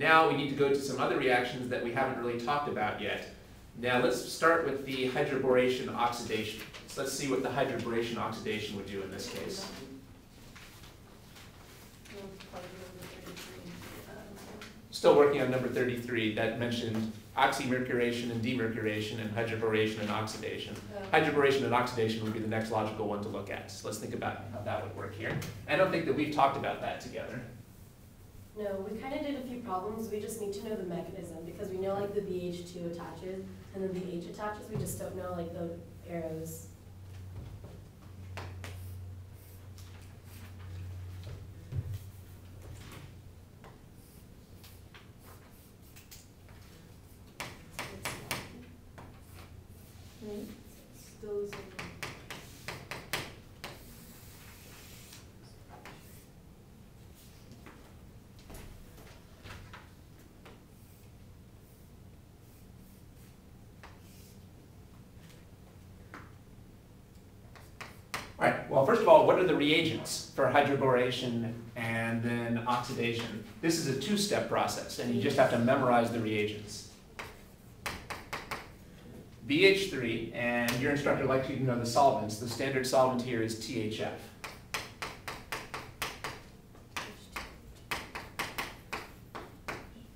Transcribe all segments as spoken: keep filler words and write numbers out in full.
Now we need to go to some other reactions that we haven't really talked about yet. Now let's start with the hydroboration oxidation. So let's see what the hydroboration oxidation would do in this case. Still working on number thirty-three that mentioned oxymercuration and demercuration and hydroboration and oxidation. Hydroboration and oxidation would be the next logical one to look at. So let's think about how that would work here. I don't think that we've talked about that together. No, we kind of did a few problems. We just need to know the mechanism because we know like the B H two attaches and then the H attaches. We just don't know like the arrows. Well, first of all, what are the reagents for hydroboration and then oxidation? This is a two-step process, and you just have to memorize the reagents. B H three, and your instructor likes you to know the solvents. The standard solvent here is T H F.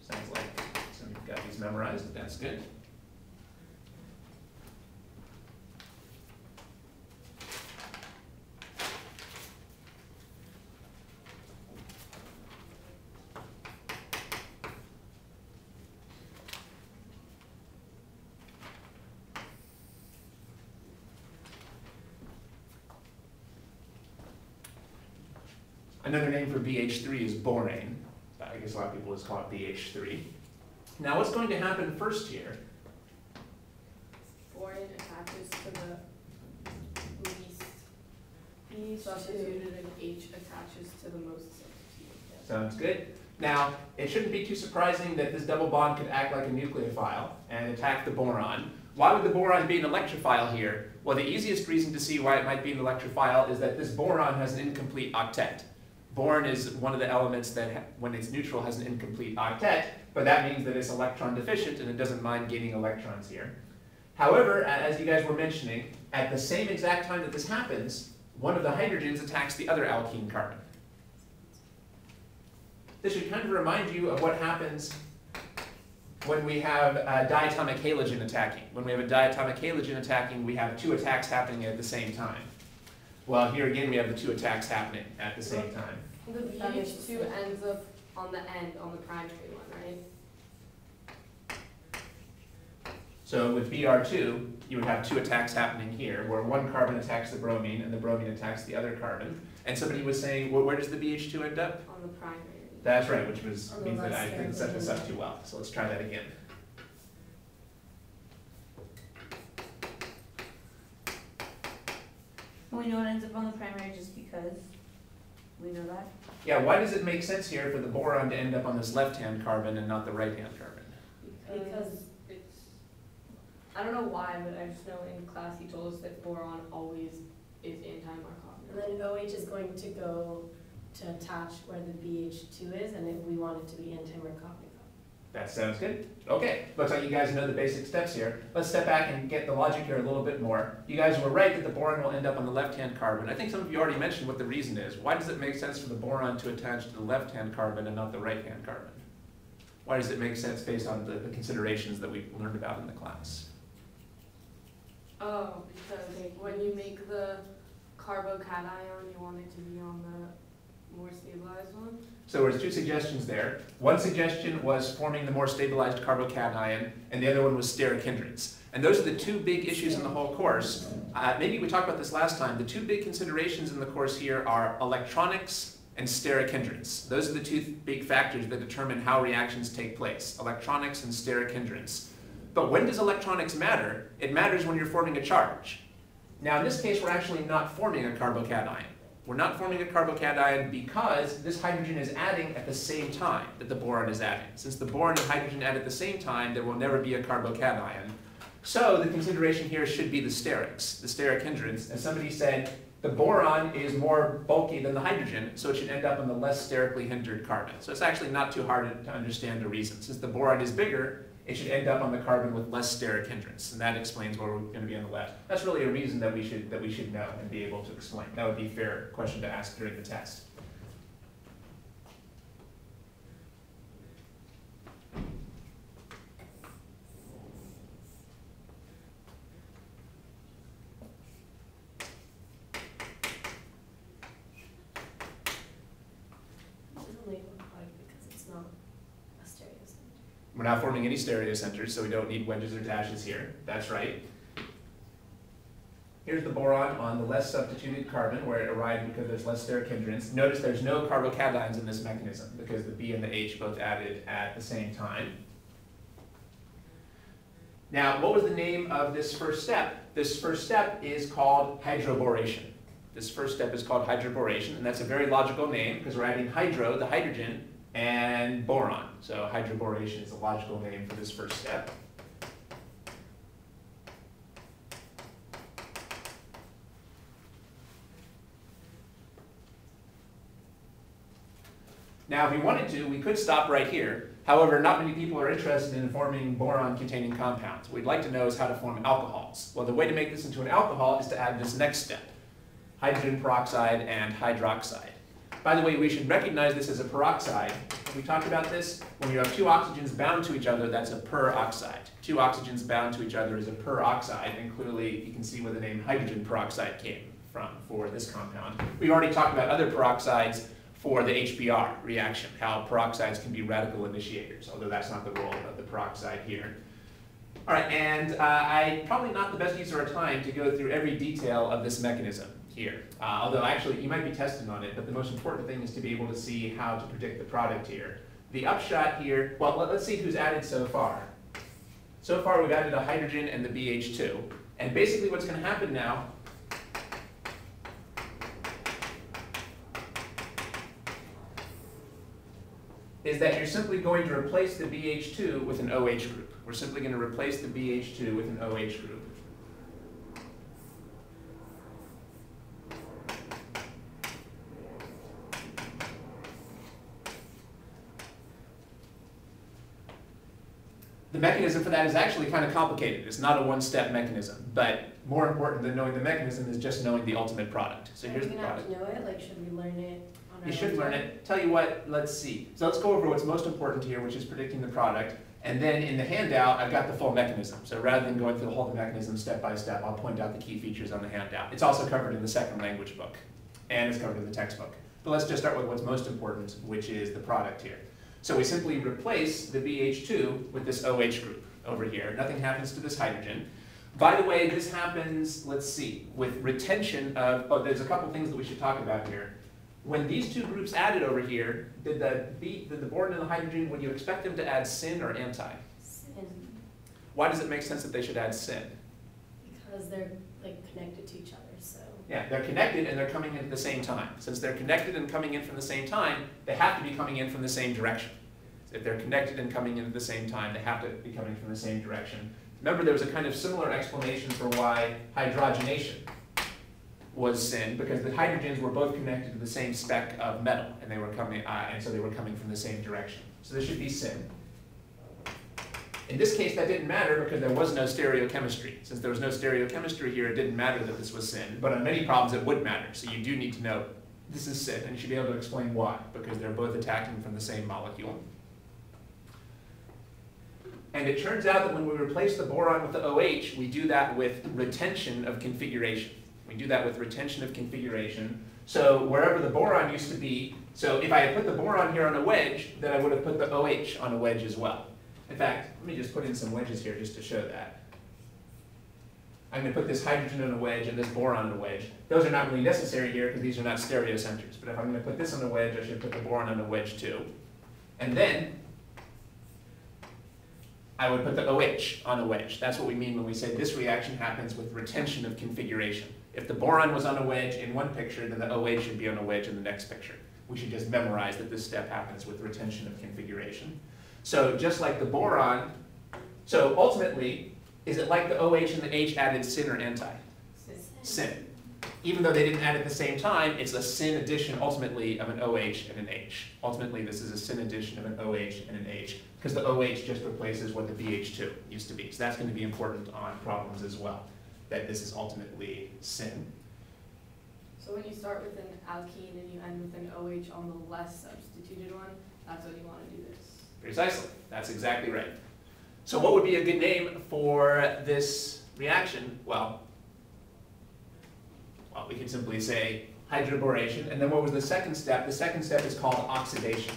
Sounds like some of you got these memorized, but that's good. Another name for B H three is borane. I guess a lot of people just call it B H three. Now what's going to happen first here? Borane attaches to the least B H two substituted and H attaches to the most substituted. Sounds good. Now it shouldn't be too surprising that this double bond could act like a nucleophile and attack the boron. Why would the boron be an electrophile here? Well, the easiest reason to see why it might be an electrophile is that this boron has an incomplete octet. Boron is one of the elements that, when it's neutral, has an incomplete octet, but that means that it's electron deficient and it doesn't mind gaining electrons here. However, as you guys were mentioning, at the same exact time that this happens, one of the hydrogens attacks the other alkene carbon. This should kind of remind you of what happens when we have a diatomic halogen attacking. When we have a diatomic halogen attacking, we have two attacks happening at the same time. Well, here again, we have the two attacks happening at the same time. The B H two ends up on the end, on the primary one, right? So with B R two, you would have two attacks happening here, where one carbon attacks the bromine, and the bromine attacks the other carbon. And somebody was saying, well, where does the B H two end up? On the primary. That's right, which was, means that I didn't set this up too well. So let's try that again. We know it ends up on the primary just because we know that. Yeah, why does it make sense here for the boron to end up on this left-hand carbon and not the right-hand carbon? Because it's, I don't know why, but I just know in class he told us that boron always is anti-Markovnikov. And then O H is going to go to attach where the B H two is, and if we want it to be anti-Markovnikov. That sounds good. Okay, looks like you guys know the basic steps here. Let's step back and get the logic here a little bit more. You guys were right that the boron will end up on the left-hand carbon. I think some of you already mentioned what the reason is. Why does it make sense for the boron to attach to the left-hand carbon and not the right-hand carbon? Why does it make sense based on the, the considerations that we've learned about in the class? Oh, because when you make the carbocation, you want it to be on the more stabilized one? So there's two suggestions there. One suggestion was forming the more stabilized carbocation, and the other one was steric hindrance. And those are the two big issues in the whole course. Uh, maybe we talked about this last time. The two big considerations in the course here are electronics and steric hindrance. Those are the two big factors that determine how reactions take place, electronics and steric hindrance. But when does electronics matter? It matters when you're forming a charge. Now in this case, we're actually not forming a carbocation. We're not forming a carbocation because this hydrogen is adding at the same time that the boron is adding. Since the boron and hydrogen add at the same time, there will never be a carbocation. So the consideration here should be the sterics, the steric hindrance. As somebody said, The boron is more bulky than the hydrogen, so it should end up on the less sterically hindered carbon. So it's actually not too hard to understand the reason. Since the boron is bigger, it should end up on the carbon with less steric hindrance, and that explains where we're going to be on the left. That's really a reason that we should that we should know and be able to explain. That would be a fair question to ask during the test. We're not forming any stereocenters, so we don't need wedges or dashes here. That's right. Here's the boron on the less substituted carbon, where it arrived because there's less steric hindrance. Notice there's no carbocations in this mechanism, because the B and the H both added at the same time. Now, what was the name of this first step? This first step is called hydroboration. This first step is called hydroboration, and that's a very logical name, because we're adding hydro, the hydrogen, and boron. So hydroboration is a logical name for this first step. Now, if we wanted to, we could stop right here. However, not many people are interested in forming boron-containing compounds. What we'd like to know is how to form alcohols. Well, the way to make this into an alcohol is to add this next step, hydrogen peroxide and hydroxide. By the way, we should recognize this as a peroxide. We talked about this. When you have two oxygens bound to each other, that's a peroxide. Two oxygens bound to each other is a peroxide, and clearly you can see where the name hydrogen peroxide came from for this compound. We've already talked about other peroxides for the H B R reaction, how peroxides can be radical initiators, although that's not the role of the peroxide here. All right, and uh, I probably not the best use of our time to go through every detail of this mechanism here. Uh, although actually you might be tested on it, but the most important thing is to be able to see how to predict the product here. The upshot here, well, let, let's see who's added so far. So far we've added a hydrogen and the B H two. And basically what's going to happen now is that you're simply going to replace the B H two with an OH group. We're simply going to replace the B H two with an OH group. The mechanism for that is actually kind of complicated. It's not a one-step mechanism, but more important than knowing the mechanism is just knowing the ultimate product. So here's the product. Are we going to have to know it? Like, should we learn it on our own? You should learn it. Tell you what, let's see. So let's go over what's most important here, which is predicting the product. And then in the handout, I've got the full mechanism. So rather than going through the whole mechanism step by step, I'll point out the key features on the handout. It's also covered in the second language book, and it's covered in the textbook. But let's just start with what's most important, which is the product here. So we simply replace the B H two with this OH group over here. Nothing happens to this hydrogen. By the way, this happens, let's see, with retention of, oh, there's a couple things that we should talk about here. When these two groups added over here, did the, B, did the boron and the hydrogen, would you expect them to add syn or anti? Syn. Why does it make sense that they should add syn? Because they're like connected to each other, so. Yeah, they're connected and they're coming in at the same time. Since they're connected and coming in from the same time, they have to be coming in from the same direction. If they're connected and coming in at the same time, they have to be coming from the same direction. Remember, there was a kind of similar explanation for why hydrogenation was syn, because the hydrogens were both connected to the same speck of metal, and they were coming, uh, and so they were coming from the same direction. So this should be syn. In this case, that didn't matter because there was no stereochemistry. Since there was no stereochemistry here, it didn't matter that this was syn. But on many problems, it would matter. So you do need to know this is syn, and you should be able to explain why, because they're both attacking from the same molecule. And it turns out that when we replace the boron with the OH, we do that with retention of configuration. We do that with retention of configuration. So wherever the boron used to be, so if I had put the boron here on a wedge, then I would have put the OH on a wedge as well. In fact, let me just put in some wedges here just to show that. I'm going to put this hydrogen on a wedge and this boron on a wedge. Those are not really necessary here because these are not stereocenters. But if I'm going to put this on a wedge, I should put the boron on a wedge too. And then I would put the OH on a wedge. That's what we mean when we say this reaction happens with retention of configuration. If the boron was on a wedge in one picture, then the OH should be on a wedge in the next picture. We should just memorize that this step happens with retention of configuration. So just like the boron, so ultimately, is it like the OH and the H added syn or anti? Syn. Syn. even though they didn't add at the same time, it's a syn addition ultimately of an O H and an H. Ultimately, this is a syn addition of an O H and an H, because the O H just replaces what the B H two used to be. So that's going to be important on problems as well, that this is ultimately syn. So when you start with an alkene and you end with an O H on the less substituted one, that's what you want to do this. Precisely. That's exactly right. So what would be a good name for this reaction? Well, well, we can simply say hydroboration. And then what was the second step? The second step is called oxidation.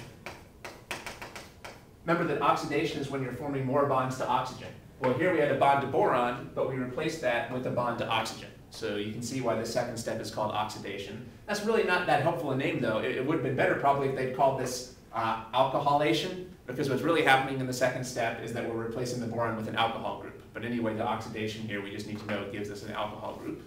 Remember that oxidation is when you're forming more bonds to oxygen. Well, here we had a bond to boron, but we replaced that with a bond to oxygen. So you can see why the second step is called oxidation. That's really not that helpful a name, though. It, it would have been better probably if they'd called this uh, alcoholation, because what's really happening in the second step is that we're replacing the boron with an alcohol group. But anyway, the oxidation here, we just need to know it gives us an alcohol group.